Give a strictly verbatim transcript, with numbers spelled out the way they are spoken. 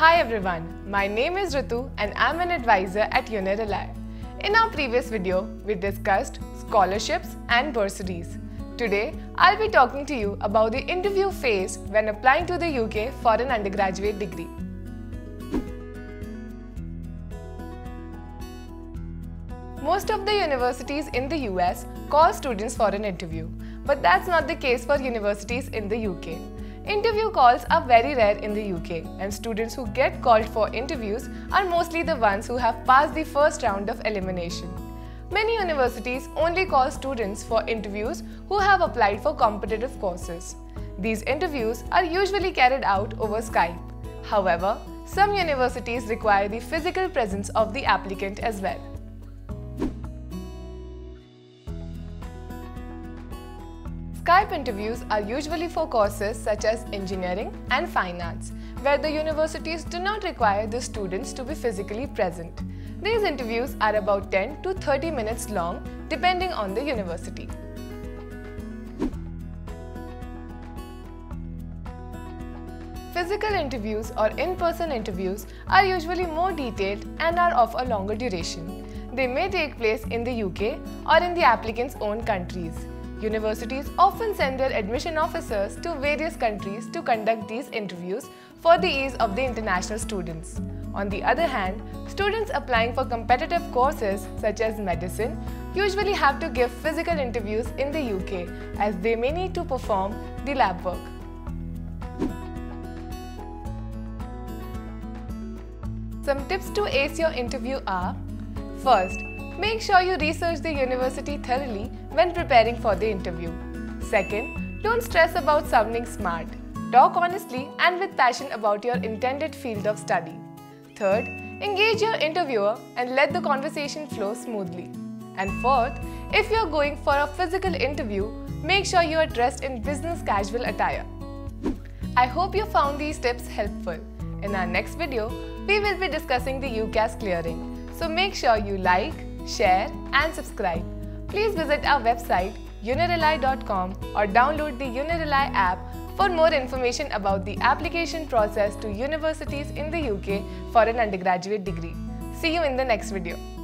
Hi everyone, my name is Ritu and I'm an advisor at UniRely. In our previous video, we discussed scholarships and bursaries. Today, I'll be talking to you about the interview phase when applying to the U K for an undergraduate degree. Most of the universities in the U S call students for an interview, but that's not the case for universities in the U K. Interview calls are very rare in the U K, and students who get called for interviews are mostly the ones who have passed the first round of elimination. Many universities only call students for interviews who have applied for competitive courses. These interviews are usually carried out over Skype. However, some universities require the physical presence of the applicant as well. Skype interviews are usually for courses such as engineering and finance, where the universities do not require the students to be physically present. These interviews are about ten to thirty minutes long, depending on the university. Physical interviews or in-person interviews are usually more detailed and are of a longer duration. They may take place in the U K or in the applicant's own countries. Universities often send their admission officers to various countries to conduct these interviews for the ease of the international students. On the other hand, students applying for competitive courses such as medicine usually have to give physical interviews in the U K as they may need to perform the lab work. Some tips to ace your interview are: first, make sure you research the university thoroughly when preparing for the interview. Second, don't stress about sounding smart. Talk honestly and with passion about your intended field of study. Third, engage your interviewer and let the conversation flow smoothly. And fourth, if you're going for a physical interview, make sure you are dressed in business casual attire. I hope you found these tips helpful. In our next video, we will be discussing the U C A S clearing. So make sure you like, share and subscribe. Please visit our website unirely dot com or download the UniRely app for more information about the application process to universities in the U K for an undergraduate degree. See you in the next video.